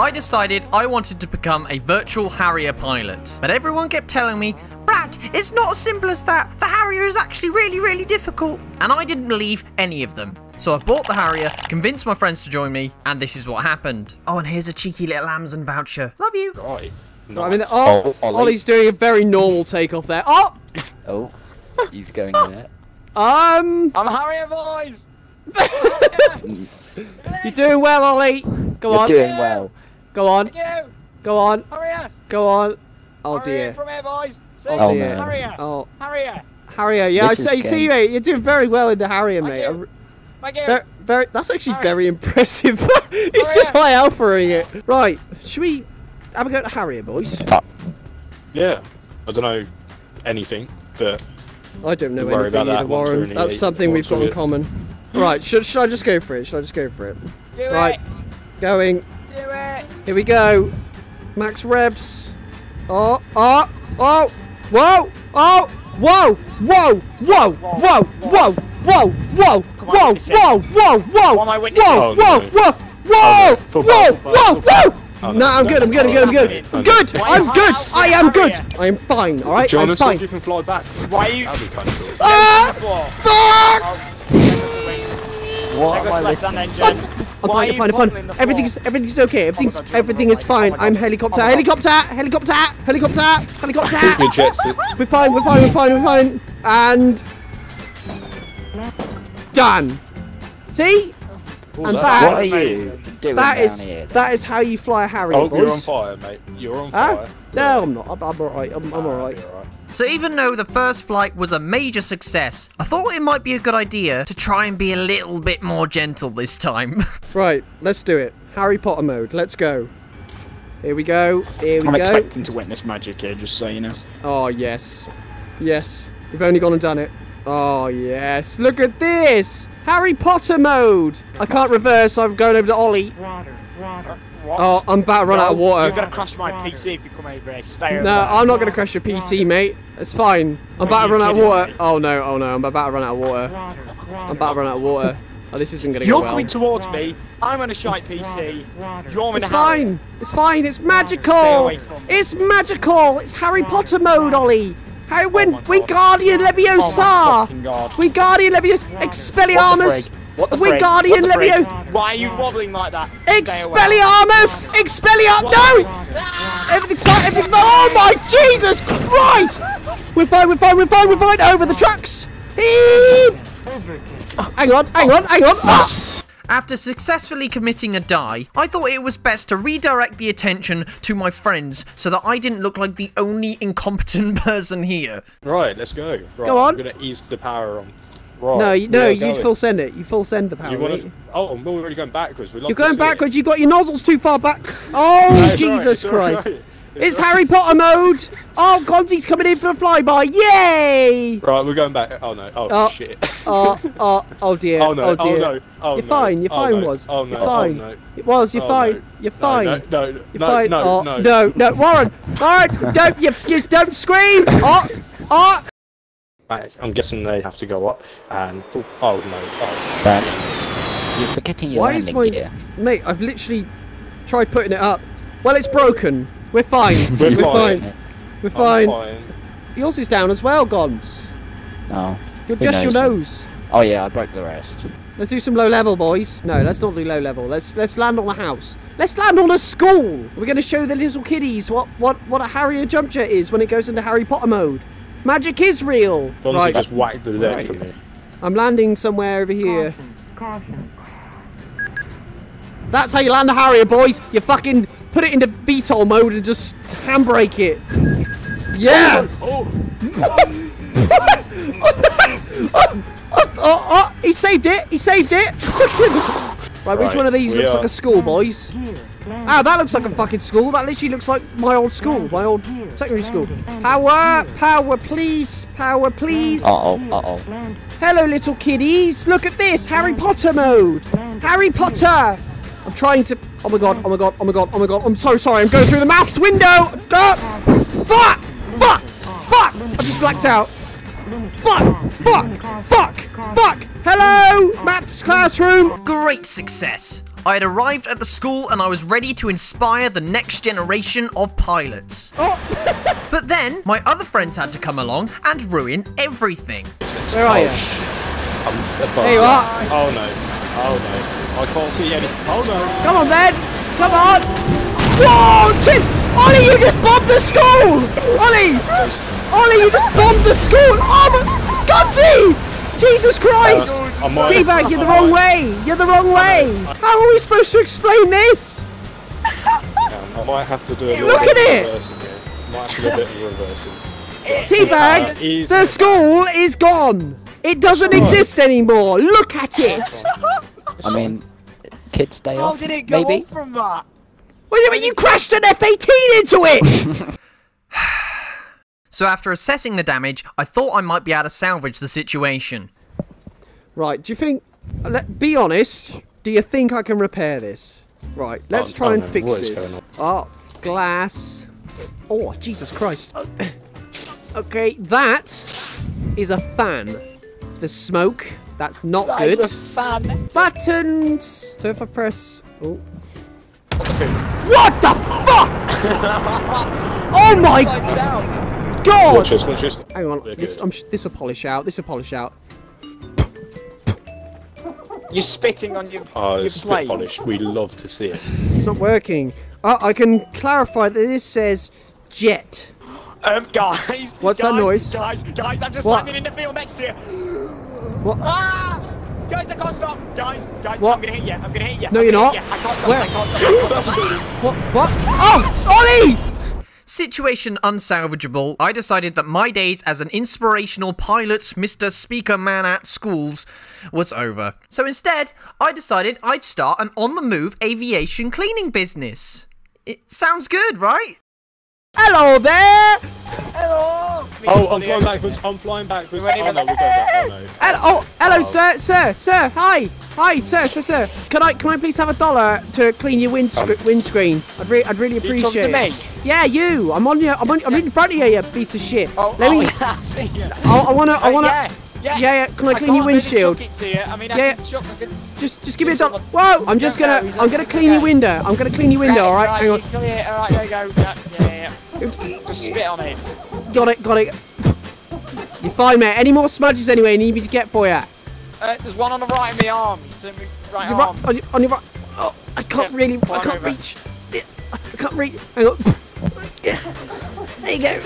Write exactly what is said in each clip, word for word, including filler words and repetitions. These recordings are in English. I decided I wanted to become a virtual Harrier pilot. But everyone kept telling me, Brad, it's not as simple as that. The Harrier is actually really, really difficult. And I didn't believe any of them. So I bought the Harrier, convinced my friends to join me, and this is what happened. Oh, and here's a cheeky little Amazon voucher. Love you. Right. Nice. I mean, oh, oh, Ollie. Ollie's doing a very normal takeoff there. Oh! Oh, he's going in there. Um... I'm Harrier boys! You're doing well, Ollie. Go You're on. You're doing well. Go on. You. Go on. Harrier. Go on. Oh, Harrier dear. From here, boys. See oh, dear. No. Harrier. Oh. Harrier. Harrier. Yeah, I'd say, see, mate, you're doing very well in the Harrier, mate. Thank you. Thank you. Very, very, that's actually Harrier. Very impressive. It's Harrier. Just like alpha-ing it. Right. Should we have a go to Harrier, boys? Yeah. I don't know anything, but... I don't know anything about either, that. Warren. That's really something we've got in common. Right, should, should I just go for it? Should I just go for it? Do right, it. Going. Do it. Here we go. Max revs. Oh, oh, oh, whoa, oh, whoa, whoa, whoa, whoa, whoa, whoa, whoa, whoa, whoa, whoa, whoa, whoa, whoa, whoa, whoa, whoa, whoa, whoa. Oh, no, no, I'm no, good, I'm good, I'm good, I'm good. I'm good, I'm good, I am good. I am fine, alright? John, I'm fine. If you can fly back. Why are you... That'd be kind of cool. Ah! Fuck! What am I listening to? I'm fine, I'm fine, I'm fine. Everything's, everything's okay, everything's, everything is fine. I'm helicopter, helicopter, helicopter, helicopter, helicopter. We're fine, we're fine, we're fine, we're fine. And... Done. See? And that... What are you? That is here, that is how you fly a Harrier, oh, boys. You're on fire, mate. You're on huh? fire. No, yeah. I'm not. I'm, I'm alright. I'm, I'm alright. Right. So even though the first flight was a major success, I thought it might be a good idea to try and be a little bit more gentle this time. Right, let's do it. Harry Potter mode. Let's go. Here we go. Here we I'm go. I'm expecting to witness magic here, just so you know. Oh, yes. Yes. We've only gone and done it. Oh, yes. Look at this. Harry Potter mode! I can't reverse, so I'm going over to Ollie. Water, water. What? Oh, I'm about to run no, out of water. You're gonna crash my water. P C if you come over here. Stay over. No, water. I'm not gonna crash your P C, water. Mate. It's fine. I'm about to run out of water. Me? Oh no, oh no, I'm about to run out of water. Water, water. I'm about to run out of water. Oh, this isn't gonna you're go well. You're coming towards me. I'm on a shite P C. Water, water. You're in a Harry. It's fine. It's fine. It's magical. It's magical. It's Harry Potter mode, Ollie. How win? Oh we Guardian Leviosa! We Guardian Leviosa! Expelliarmus! We Guardian Leviosa! Why are you wobbling like that? Expelliarmus! Expelliarmus! No! Everything's fine! Everything's fine! Oh my Jesus Christ! We're fine! We're fine! We're fine! We're fine! Over the trucks! Heep. Hang on! Hang on! Hang on! Ah. After successfully committing a die, I thought it was best to redirect the attention to my friends so that I didn't look like the only incompetent person here. Right, let's go. Right, go on. I'm going to ease the power on. Right, no, you, no, you full send it. You full send the power. You wanna, oh, we're already going backwards. We love you're going backwards. It. You got your nozzles too far back. Oh, no, Jesus right, Christ. Right. It's, it's right. Harry Potter mode. Oh, Gonzi's coming in for a flyby. Yay! Right, we're going back. Oh, no. Oh, oh shit. Oh, oh, oh, dear. Oh, no. Oh, dear. Oh, no. Oh, you're no. fine. You're fine, oh, no. Was. Oh, no. You're fine. Oh, no. It was. You're oh, fine. No. You're fine. No, no, no, you're fine. No, no, no, oh, no. No, no. Warren. Warren, don't, you, you don't scream. Oh, oh. Right, I'm guessing they have to go up. And, oh, no. Oh, man. You're forgetting your Why landing is my... gear. Mate, I've literally tried putting it up. Well, it's broken. We're fine. We're, We're fine. fine. We're fine. fine. Yours is down as well, Gons. No. You're just your nose. Oh yeah, I broke the rest. Let's do some low level, boys. No, let's not do low level. Let's let's land on a house. Let's land on a school. We're going to show the little kiddies what what what a Harrier jump jet is when it goes into Harry Potter mode. Magic is real. Gons right. just whacked the deck right. for me. I'm landing somewhere over here. Caution. Caution. That's how you land a Harrier, boys. You fucking. Put it into V TOL mode and just handbrake it. Yeah! Oh! oh, oh, oh, he saved it! He saved it! right, right, which one of these looks are. like a school, boys? Ah, oh, that looks like a fucking school. That literally looks like my old school, my old secondary school. Power! Power, please! Power, please! Uh-oh, uh-oh. Hello, little kiddies! Look at this! Harry Potter mode! Harry Potter! I'm trying to... Oh my god, oh my god, oh my god, oh my god, I'm so sorry, I'm going through the maths window! Ah! Fuck! Fuck! Fuck! I just blacked out. Fuck! Fuck! Fuck! Fuck! Hello! Maths classroom! Great success! I had arrived at the school and I was ready to inspire the next generation of pilots. Oh. But then, my other friends had to come along and ruin everything. Where are you? I'm above. There you are. Oh no, oh no, I can't see anything. Oh no. Come on then, come on. Whoa, Tim! Ollie, you just bombed the school! Ollie! Ollie, you just bombed the school! Oh my, Gutsy! Jesus Christ! Uh, T-Bag, you're the wrong way! You're the wrong way! How are we supposed to explain this? I might have to do a little bit of reversing here. I might have to do a bit of reversing. T-Bag, uh, the school is gone! It doesn't exist anymore! Look at it! I mean, kids day off, maybe? How did it go on from that? Wait a minute, you crashed an F eighteen into it! So after assessing the damage, I thought I might be able to salvage the situation. Right, do you think... Let, be honest, do you think I can repair this? Right, let's oh, try oh and no, fix this. Oh, glass. Oh, Jesus Christ. Okay, that is a fan. The smoke, that's not that good. That is a fan. Buttons! So if I press... Oh. What the What the fuck?! Oh my... Down. God! Watch this, watch this. Hang on, this, I'm sh this'll polish out, this'll polish out. You're spitting on your, oh, your it's plate. Polish. We love to see it. It's not working. Uh, I can clarify that this says jet. Um, guys! What's guys, that noise? Guys, guys, I'm just what? landing in the field next to you! What? Ah! Guys, I can't stop! Guys, guys, what? I'm gonna hit you, I'm gonna hit you. No, I'm you're not. You. I can't stop, Where? I can't stop. What? What? Oh! Ollie! Situation unsalvageable, I decided that my days as an inspirational pilot, Mister Speaker Man at schools, was over. So instead, I decided I'd start an on-the-move aviation cleaning business. It sounds good, right? Hello there! Hello! Oh, I'm flying backwards, I'm flying backwards. Oh no, we're going back, oh no. Hello, oh, hello oh. sir, sir, sir, hi! Hi, sir, sir, sir. Can I, can I please have a dollar to clean your windscreen? Um, windscreen? I'd, re I'd really appreciate it. You talking to me? Yeah, you. I'm on your, I'm, on, I'm in front of you, you piece of shit. Oh, Let oh, me... yeah, I see you. Oh, I wanna, I wanna... Uh, yeah. Yeah, yeah, yeah, can I clean I your windshield? Really to you. I mean, I yeah. Can I can just, just give me a dollar. Whoa! I'm just gonna, no, I'm gonna clean okay. your window. I'm gonna clean your window. All right, right, hang on. Clear. All right, there you go. Yeah, yeah, yeah. Just spit on it. Got it, got it. You're fine, mate. Any more smudges anyway? You need me to get for you? Uh, there's one on the right in the arm. So right your arm. Right, on, your, on your right. Oh, I can't yeah, really. I can't over. reach. I can't reach. Hang on. There you go.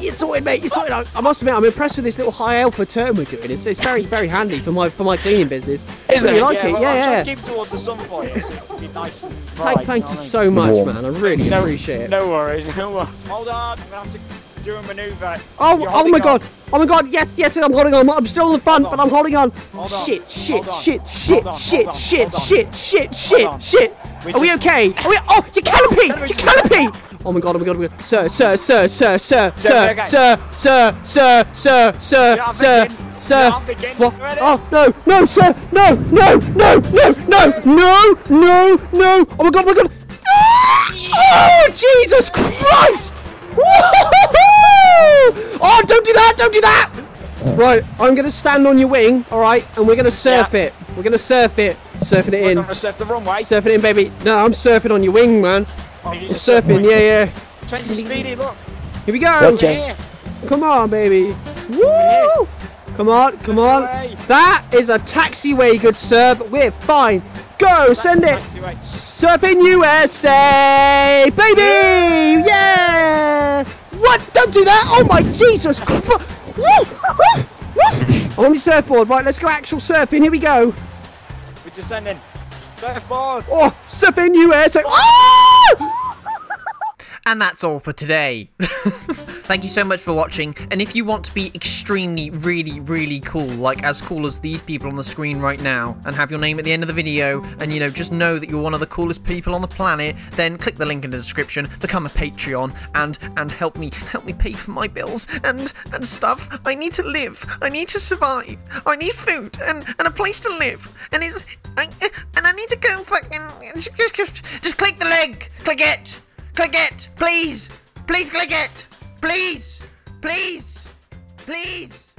You're sorted, mate. You're sorted. I, I must admit, I'm impressed with this little high alpha turn we're doing. It's, it's very, very handy for my for my cleaning business. Is really it? Like yeah, it. Well, yeah, yeah. Keep towards the sun for you. So be nice. And bright, hey, thank you, you so much, warm. man. I really no, appreciate it. No worries. No worries. Hold on. I'm gonna have to do a manoeuvre. Oh, oh my on. god. Oh my god. Yes, yes. I'm holding on. I'm still in the front, but I'm holding on. Hold on. Shit, shit, on. shit, shit, on. shit, shit, shit, shit, shit, shit. Are we okay? Are we? Oh, your canopy! Your canopy! Oh my god, oh my god, oh my god. Sir, sir, sir, sir, sir, sir, sir, sir, sir, sir, sir, sir, sir. What? Oh, no, no, sir, no, no, no, no, no, no, no, no. Oh my god, oh my god. Oh, Jesus Christ! Oh, don't do that, don't do that! Right, I'm going to stand on your wing, all right, and we're going to surf it. We're going to surf it. Surfing it in. I'm going to surf the runway. Surfing it in, baby. No, I'm surfing on your wing, man. I'm surfing, yeah, yeah. Trench is speedy, look. Here we go. Okay. Come on, baby. Woo! Come on, come on. That is a taxiway, good sir, but we're fine. Go, send it. Surfing U S A, baby! Yeah! What? Don't do that! Oh my Jesus Christ! Woo! Woo! Woo! I'm on my surfboard. Right, let's go actual surfing. Here we go. We're descending. Surfboard. Oh, surfing U S A. And that's all for today. Thank you so much for watching, and if you want to be extremely, really, really cool, like as cool as these people on the screen right now, and have your name at the end of the video, and you know, just know that you're one of the coolest people on the planet, then click the link in the description, become a Patreon, and, and help me, help me pay for my bills, and, and stuff. I need to live, I need to survive, I need food, and, and a place to live, and it's, I, and I need to go fucking, just click the link, click it! Click it! Please! Please click it! Please! Please! Please!